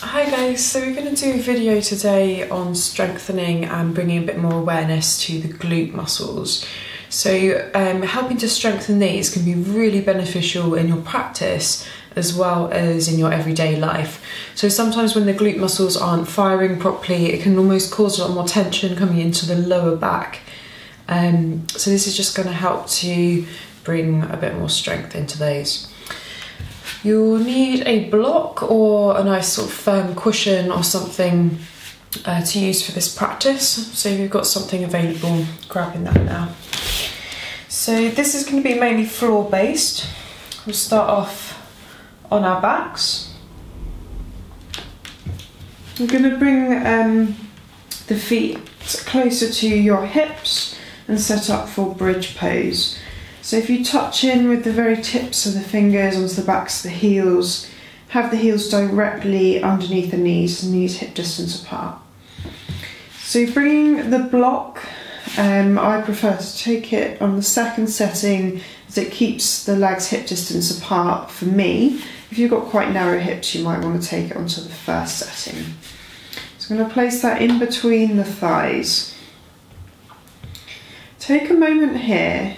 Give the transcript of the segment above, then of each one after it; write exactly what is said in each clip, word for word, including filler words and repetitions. Hi guys, so we're going to do a video today on strengthening and bringing a bit more awareness to the glute muscles. So um, helping to strengthen these can be really beneficial in your practice as well as in your everyday life. So sometimes when the glute muscles aren't firing properly, it can almost cause a lot more tension coming into the lower back. Um, so this is just going to help to bring a bit more strength into those. You'll need a block or a nice sort of firm cushion or something uh, to use for this practice. So if you've got something available, grabbing that now. So this is going to be mainly floor based. We'll start off on our backs. I'm going to bring um, the feet closer to your hips and set up for bridge pose. So if you touch in with the very tips of the fingers onto the backs of the heels, have the heels directly underneath the knees, the knees hip distance apart. So bringing the block, um, I prefer to take it on the second setting as it keeps the legs hip distance apart for me. If you've got quite narrow hips, you might want to take it onto the first setting. So I'm going to place that in between the thighs. Take a moment here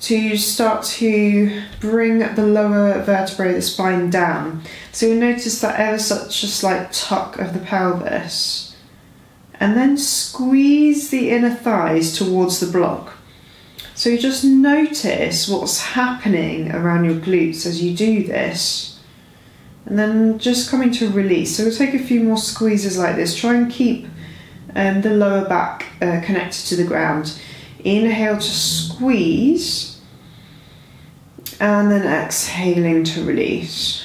to start to bring the lower vertebrae of the spine down. So you'll notice that ever such a slight tuck of the pelvis. And then squeeze the inner thighs towards the block. So you just notice what's happening around your glutes as you do this. And then just coming to release. So we'll take a few more squeezes like this. Try and keep um, the lower back uh, connected to the ground. Inhale to squeeze. And then exhaling to release.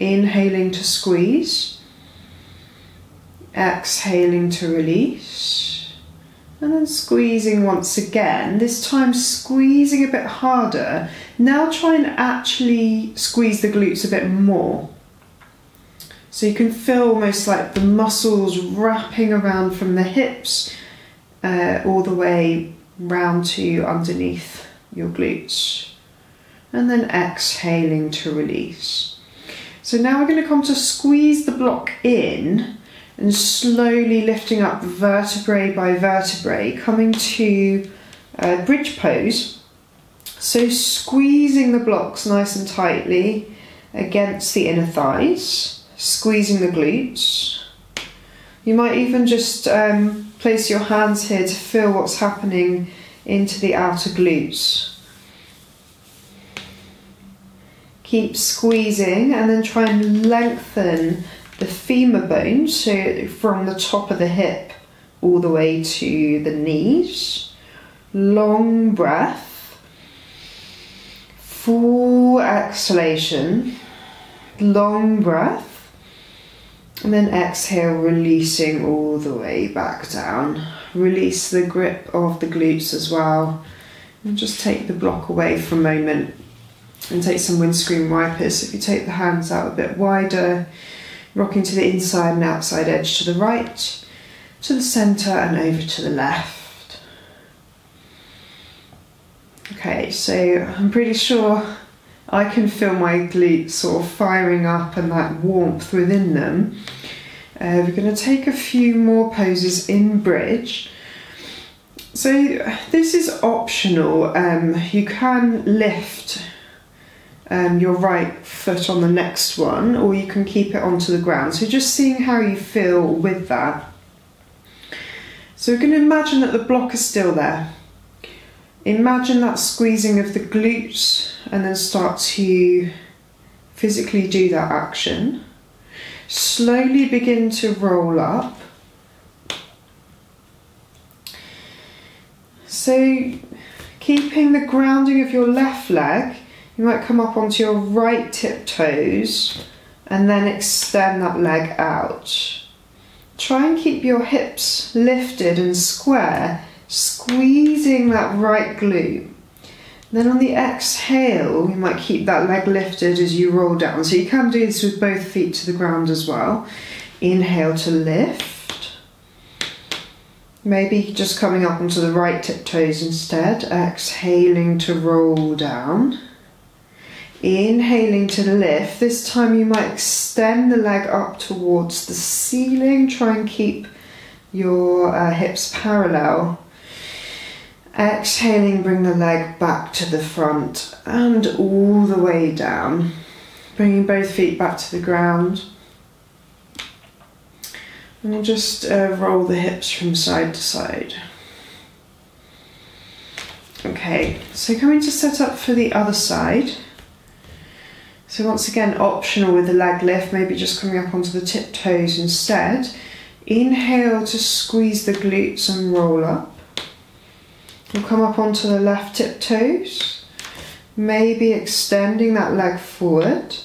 Inhaling to squeeze. Exhaling to release. And then squeezing once again. This time squeezing a bit harder. Now try and actually squeeze the glutes a bit more. So you can feel almost like the muscles wrapping around from the hips uh, all the way round to underneath your glutes. And then exhaling to release. So now we're going to come to squeeze the block in and slowly lifting up vertebrae by vertebrae, coming to uh, bridge pose. So squeezing the blocks nice and tightly against the inner thighs, squeezing the glutes. You might even just um, place your hands here to feel what's happening into the outer glutes. Keep squeezing and then try and lengthen the femur bone, so from the top of the hip all the way to the knees. Long breath, full exhalation, long breath, and then exhale, releasing all the way back down. Release the grip of the glutes as well, and just take the block away for a moment. And take some windscreen wipers. If you take the hands out a bit wider, rocking to the inside and outside edge to the right, to the centre and over to the left. Okay, so I'm pretty sure I can feel my glutes sort of firing up and that warmth within them. Uh, we're going to take a few more poses in bridge. So this is optional. Um, you can lift Um, your right foot on the next one, or you can keep it onto the ground. So just seeing how you feel with that. So we're going to imagine that the block is still there. Imagine that squeezing of the glutes and then start to physically do that action. Slowly begin to roll up. So keeping the grounding of your left leg, you might come up onto your right tiptoes and then extend that leg out. Try and keep your hips lifted and square, squeezing that right glute. Then on the exhale, you might keep that leg lifted as you roll down. So you can do this with both feet to the ground as well. Inhale to lift. Maybe just coming up onto the right tiptoes instead, exhaling to roll down. Inhaling to lift. This time you might extend the leg up towards the ceiling. Try and keep your uh, hips parallel. Exhaling, bring the leg back to the front and all the way down. Bringing both feet back to the ground. And we'll just uh, roll the hips from side to side. Okay, so coming to set up for the other side. So once again, optional with the leg lift, maybe just coming up onto the tiptoes instead. Inhale to squeeze the glutes and roll up. We'll come up onto the left tiptoes, maybe extending that leg forward.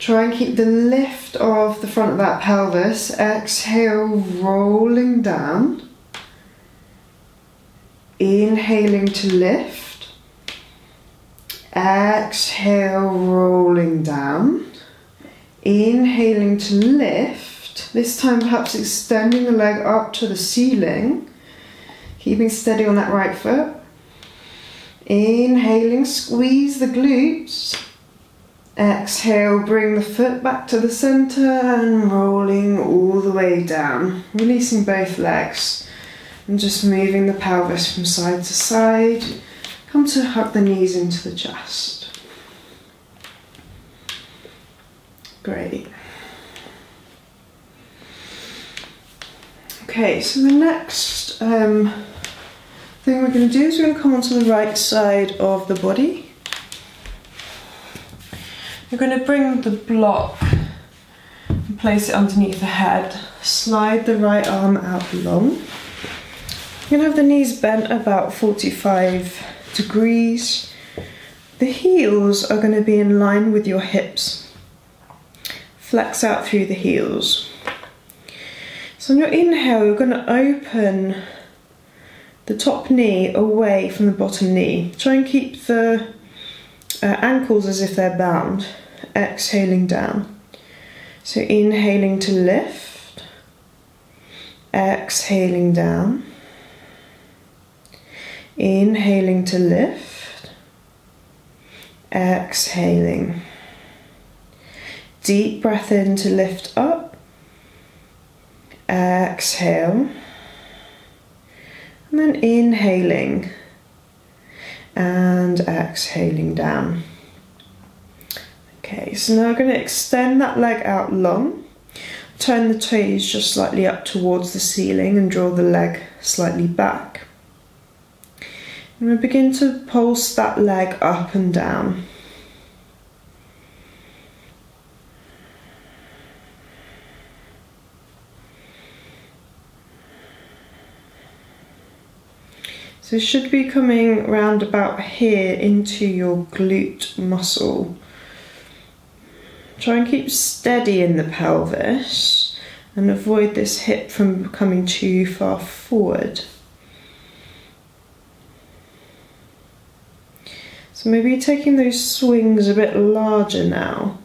Try and keep the lift of the front of that pelvis. Exhale, rolling down. Inhaling to lift. Exhale, rolling down. Inhaling to lift. This time perhaps extending the leg up to the ceiling. Keeping steady on that right foot. Inhaling, squeeze the glutes. Exhale, bring the foot back to the center and rolling all the way down. Releasing both legs and just moving the pelvis from side to side. Come to hug the knees into the chest. Great. Okay, so the next um, thing we're going to do is we're going to come onto the right side of the body. We're going to bring the block and place it underneath the head. Slide the right arm out long. You're going to have the knees bent about forty-five degrees. The heels are going to be in line with your hips. Flex out through the heels. So on your inhale, you're going to open the top knee away from the bottom knee. Try and keep the uh, ankles as if they're bound. Exhaling down. So inhaling to lift. Exhaling down. Inhaling to lift, exhaling. Deep breath in to lift up, exhale, and then inhaling and exhaling down. Okay, so now we're going to extend that leg out long, turn the toes just slightly up towards the ceiling and draw the leg slightly back. I'm going to begin to pulse that leg up and down. So it should be coming round about here into your glute muscle. Try and keep steady in the pelvis and avoid this hip from coming too far forward. So maybe you're taking those swings a bit larger now.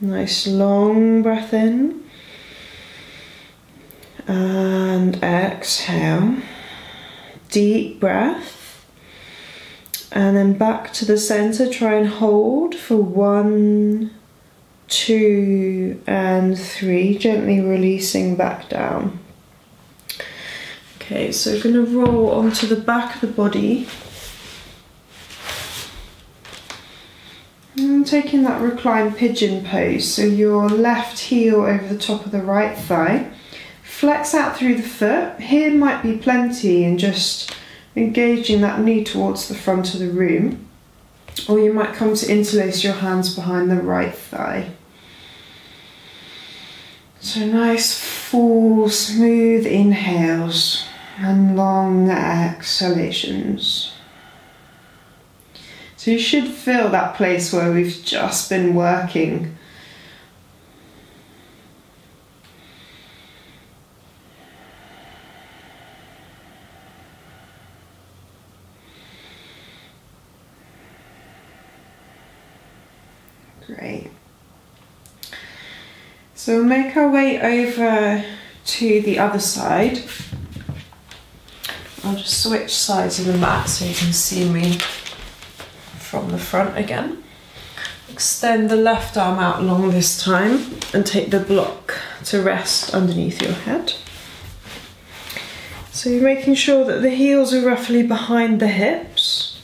Nice long breath in. And exhale. Deep breath. And then back to the center. Try and hold for one, two, and three. Gently releasing back down. Okay, so we're going to roll onto the back of the body. And taking that reclined pigeon pose, so your left heel over the top of the right thigh. Flex out through the foot. Here might be plenty and just engaging that knee towards the front of the room. Or you might come to interlace your hands behind the right thigh. So nice, full, smooth inhales. And long exhalations. So you should feel that place where we've just been working. Great. So we'll make our way over to the other side. I'll just switch sides of the mat so you can see me from the front again. Extend the left arm out long this time and take the block to rest underneath your head. So you're making sure that the heels are roughly behind the hips.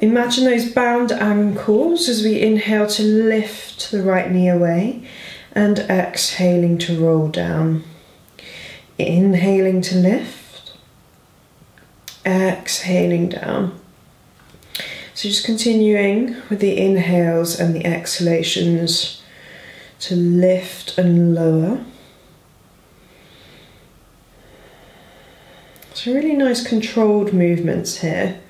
Imagine those bound ankles as we inhale to lift the right knee away and exhaling to roll down. Inhaling to lift, exhaling down. So just continuing with the inhales and the exhalations to lift and lower. So really nice controlled movements here.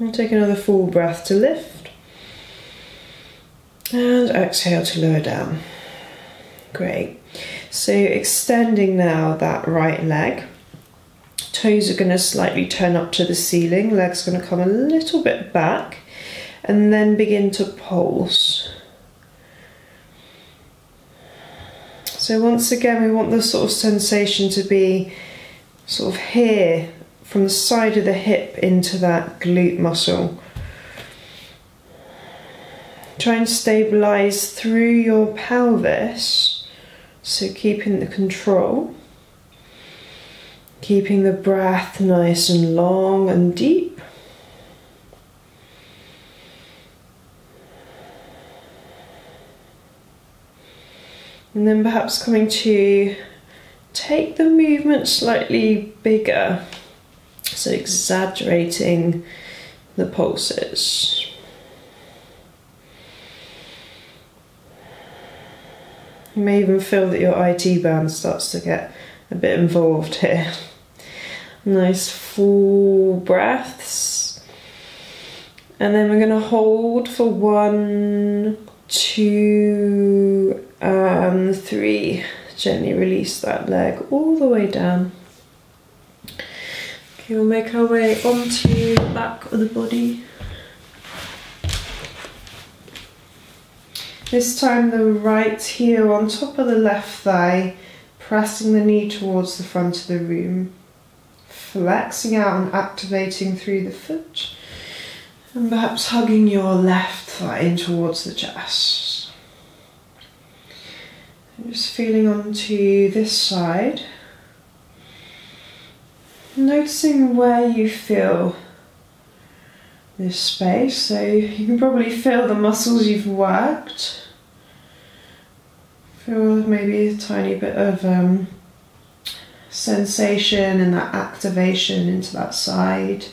And take another full breath to lift. And exhale to lower down. Great. So extending now that right leg. Toes are going to slightly turn up to the ceiling. Leg's going to come a little bit back. And then begin to pulse. So once again, we want the sort of sensation to be sort of here, from the side of the hip into that glute muscle. Try and stabilize through your pelvis, so keeping the control, keeping the breath nice and long and deep. And then perhaps coming to take the movement slightly bigger, so exaggerating the pulses. You may even feel that your I T band starts to get a bit involved here. Nice full breaths. And then we're going to hold for one, two, and three. Gently release that leg all the way down. Okay, we'll make our way onto the back of the body. This time the right heel on top of the left thigh, pressing the knee towards the front of the room, flexing out and activating through the foot, and perhaps hugging your left thigh in towards the chest. Just feeling onto this side, noticing where you feel this space. So you can probably feel the muscles you've worked. Feel maybe a tiny bit of um, sensation and that activation into that side.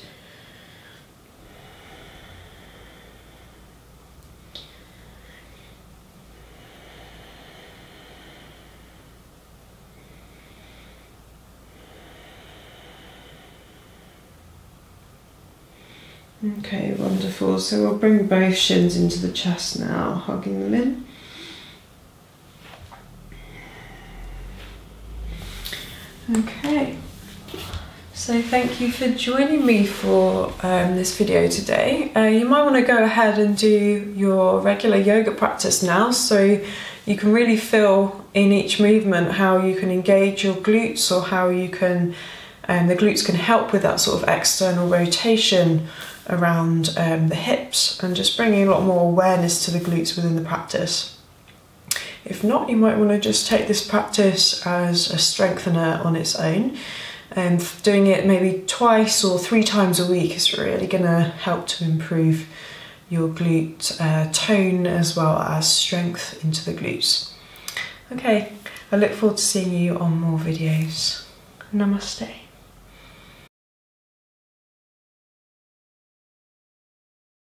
Okay, wonderful. So we'll bring both shins into the chest now, hugging them in. Okay, so thank you for joining me for um, this video today. Uh, you might want to go ahead and do your regular yoga practice now, so you can really feel in each movement how you can engage your glutes, or how you can, um, the glutes can help with that sort of external rotation around um, the hips, and just bringing a lot more awareness to the glutes within the practice. If not, you might want to just take this practice as a strengthener on its own, and doing it maybe twice or three times a week is really going to help to improve your glute uh, tone as well as strength into the glutes. Okay, I look forward to seeing you on more videos. Namaste.